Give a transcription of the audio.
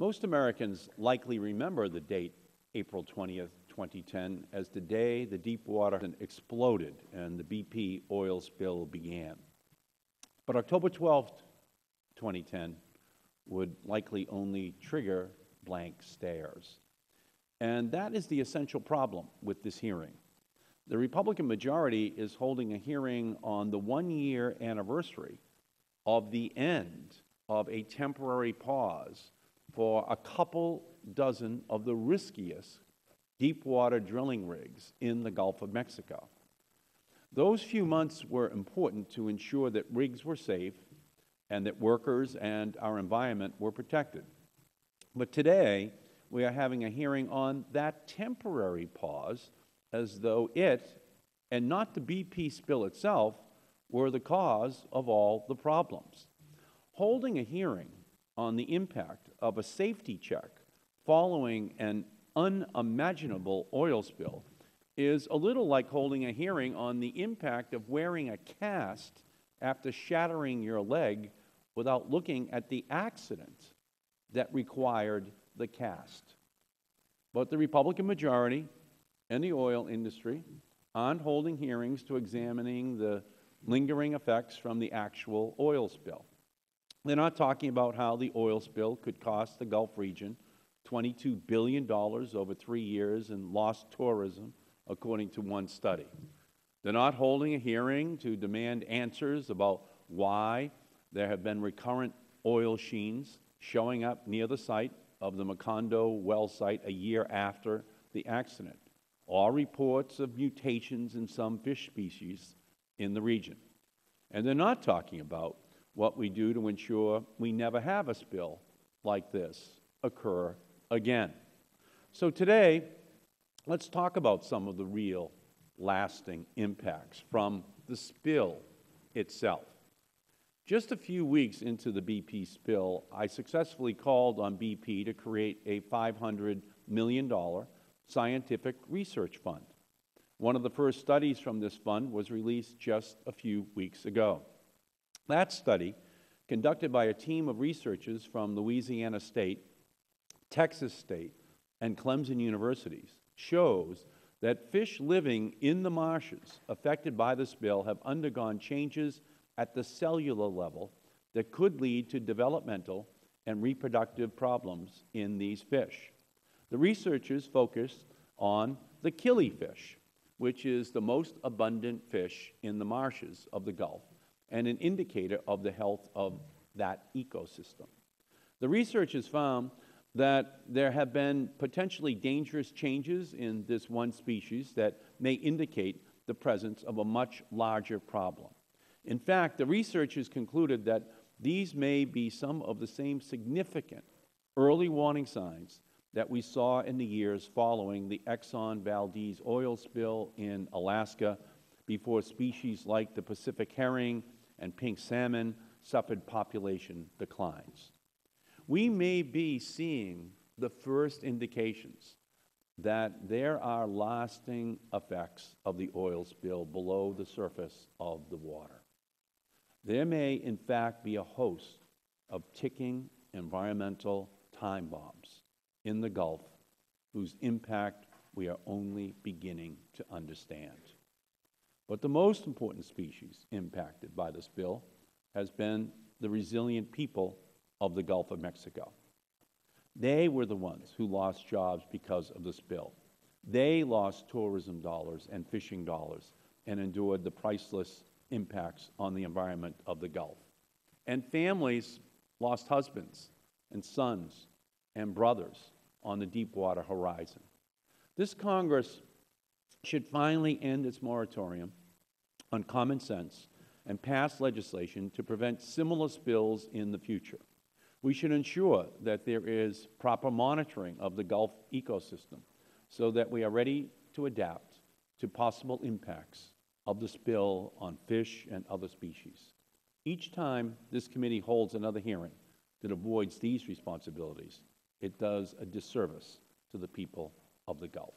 Most Americans likely remember the date April 20th, 2010, as the day the Deepwater Horizon exploded and the BP oil spill began. But October 12th, 2010 would likely only trigger blank stares. And that is the essential problem with this hearing. The Republican majority is holding a hearing on the one-year anniversary of the end of a temporary pause for a couple dozen of the riskiest deepwater drilling rigs in the Gulf of Mexico. Those few months were important to ensure that rigs were safe and that workers and our environment were protected. But today, we are having a hearing on that temporary pause as though it, and not the BP spill itself, were the cause of all the problems. Holding a hearing on the impact of a safety check following an unimaginable oil spill is a little like holding a hearing on the impact of wearing a cast after shattering your leg without looking at the accident that required the cast. But the Republican majority and the oil industry aren't holding hearings to examining the lingering effects from the actual oil spill. They're not talking about how the oil spill could cost the Gulf region $22 billion over 3 years in lost tourism, according to one study. They're not holding a hearing to demand answers about why there have been recurrent oil sheens showing up near the site of the Macondo well site a year after the accident, or reports of mutations in some fish species in the region. And they're not talking about what we do to ensure we never have a spill like this occur again. So today, let's talk about some of the real lasting impacts from the spill itself. Just a few weeks into the BP spill, I successfully called on BP to create a $500 million scientific research fund. One of the first studies from this fund was released just a few weeks ago. That study, conducted by a team of researchers from Louisiana State, Texas State, and Clemson Universities, shows that fish living in the marshes affected by the spill have undergone changes at the cellular level that could lead to developmental and reproductive problems in these fish. The researchers focused on the killifish, which is the most abundant fish in the marshes of the Gulf and an indicator of the health of that ecosystem. The researchers found that there have been potentially dangerous changes in this one species that may indicate the presence of a much larger problem. In fact, the researchers concluded that these may be some of the same significant early warning signs that we saw in the years following the Exxon Valdez oil spill in Alaska, before species like the Pacific herring and pink salmon suffered population declines. We may be seeing the first indications that there are lasting effects of the oil spill below the surface of the water. There may, in fact, be a host of ticking environmental time bombs in the Gulf whose impact we are only beginning to understand. But the most important species impacted by the spill has been the resilient people of the Gulf of Mexico. They were the ones who lost jobs because of the spill. They lost tourism dollars and fishing dollars and endured the priceless impacts on the environment of the Gulf. And families lost husbands and sons and brothers on the Deepwater Horizon. This Congress should finally end its moratorium on common sense and pass legislation to prevent similar spills in the future. We should ensure that there is proper monitoring of the Gulf ecosystem so that we are ready to adapt to possible impacts of the spill on fish and other species. Each time this committee holds another hearing that avoids these responsibilities, it does a disservice to the people of the Gulf.